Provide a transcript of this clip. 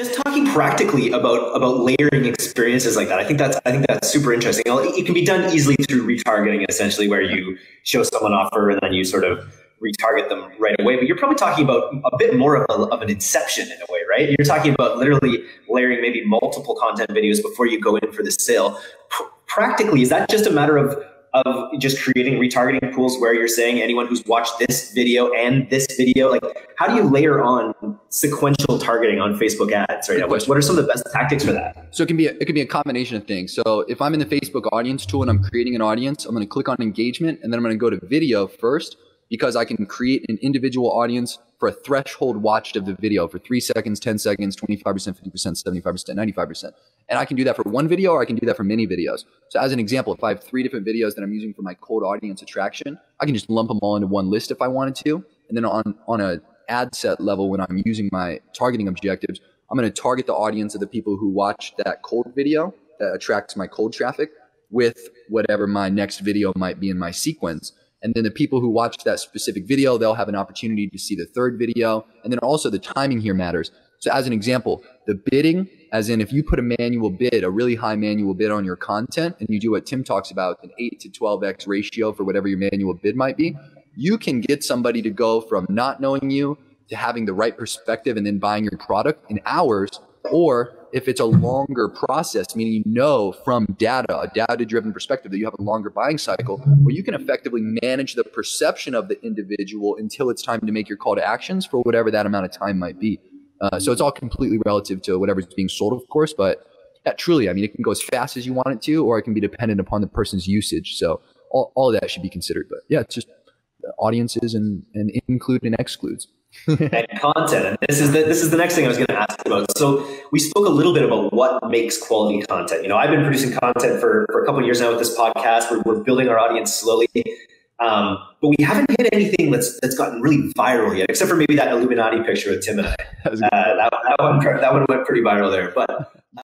just talking practically about layering experiences like that, I think that's super interesting. It can be done easily through retargeting, essentially, where you show someone an offer and then you sort of retarget them right away. But you're probably talking about a bit more of an inception in a way, right? You're talking about literally layering maybe multiple content videos before you go in for the sale. Practically, is that just a matter of just creating retargeting pools where you're saying anyone who's watched this video and this video, like how do you layer on sequential targeting on Facebook ads right now? What are some of the best tactics for that? So it could be a combination of things. So if I'm in the Facebook audience tool and I'm creating an audience, I'm going to click on engagement and then I'm going to go to video first because I can create an individual audience for a threshold watched of the video for 3 seconds, 10 seconds, 25%, 50%, 75%, 95%. And I can do that for one video or I can do that for many videos. So as an example, if I have 3 different videos that I'm using for my cold audience attraction, I can just lump them all into one list if I wanted to. And then on an ad set level, when I'm using my targeting objectives, I'm gonna target the audience of the people who watched that cold video that attracts my cold traffic with whatever my next video might be in my sequence. And then the people who watched that specific video, they'll have an opportunity to see the third video. And then also the timing here matters. So as an example, the bidding, as in if you put a manual bid, a really high manual bid on your content, and you do what Tim talks about, an 8 to 12x ratio for whatever your manual bid might be, you can get somebody to go from not knowing you to having the right perspective and then buying your product in hours. Or if it's a longer process, meaning you know from data, a data-driven perspective that you have a longer buying cycle, where you can effectively manage the perception of the individual until it's time to make your call to actions for whatever that amount of time might be. So it's all completely relative to whatever's being sold, of course, but yeah, truly, I mean, it can go as fast as you want it to, or it can be dependent upon the person's usage. So all of that should be considered, but yeah, it's just audiences and include and excludes. And content. And this is the next thing I was going to ask about. So we spoke a little bit about what makes quality content. You know, I've been producing content for a couple of years now with this podcast. We're building our audience slowly, but we haven't hit anything that's gotten really viral yet, except for maybe that Illuminati picture with Tim and I. That one went pretty viral there. But